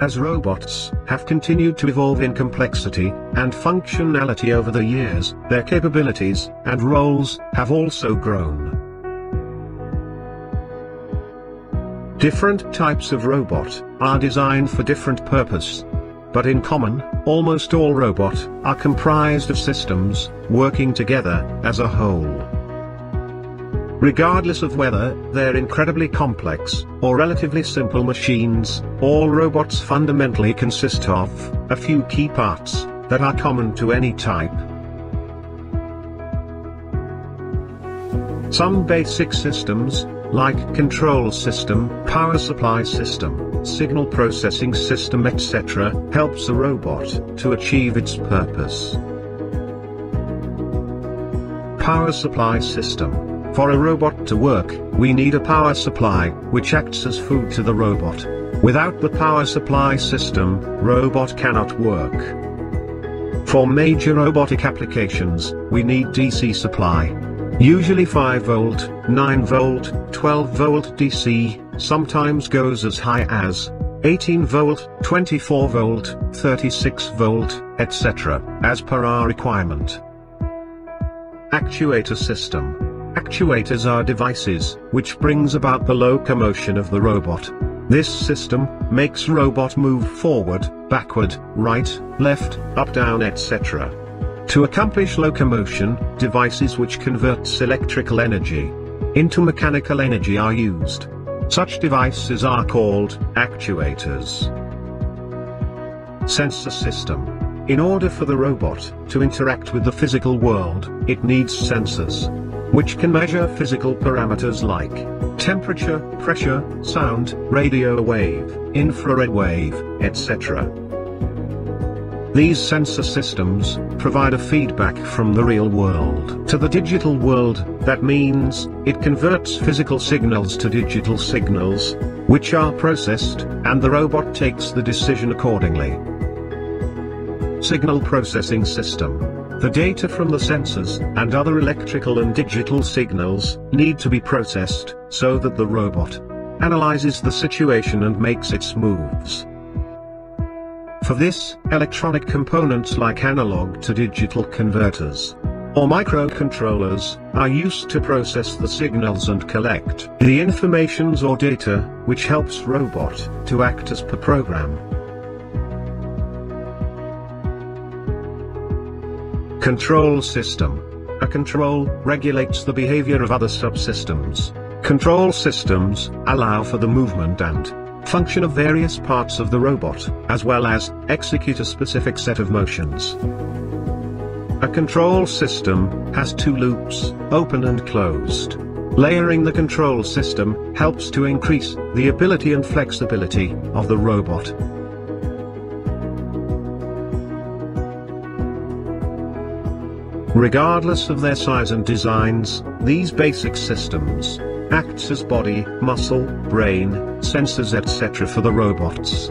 As robots have continued to evolve in complexity and functionality over the years, their capabilities and roles have also grown. Different types of robot are designed for different purposes, but in common, almost all robots are comprised of systems working together as a whole. Regardless of whether they're incredibly complex or relatively simple machines, all robots fundamentally consist of a few key parts that are common to any type. Some basic systems, like control system, power supply system, signal processing system, etc., helps a robot to achieve its purpose. Power supply system. For a robot to work, we need a power supply, which acts as food to the robot. Without the power supply system, robot cannot work. For major robotic applications, we need DC supply. Usually 5 volt, 9 volt, 12 volt DC, sometimes goes as high as 18 volt, 24 volt, 36 volt, etc., as per our requirement. Actuator system. Actuators are devices which brings about the locomotion of the robot. This system makes robot move forward, backward, right, left, up, down, etc. To accomplish locomotion, devices which converts electrical energy into mechanical energy are used. Such devices are called actuators. Sensor system. In order for the robot to interact with the physical world, it needs sensors, which can measure physical parameters like temperature, pressure, sound, radio wave, infrared wave, etc. These sensor systems provide a feedback from the real world to the digital world. That means it converts physical signals to digital signals, which are processed, and the robot takes the decision accordingly. Signal processing system. The data from the sensors and other electrical and digital signals need to be processed so that the robot analyzes the situation and makes its moves. For this, electronic components like analog to digital converters or microcontrollers are used to process the signals and collect the informations or data, which helps robot to act as per program. Control system. A control regulates the behavior of other subsystems. Control systems allow for the movement and function of various parts of the robot, as well as execute a specific set of motions. A control system has two loops, open and closed. Layering the control system helps to increase the ability and flexibility of the robot. Regardless of their size and designs, these basic systems act as body, muscle, brain, sensors, etc. for the robots.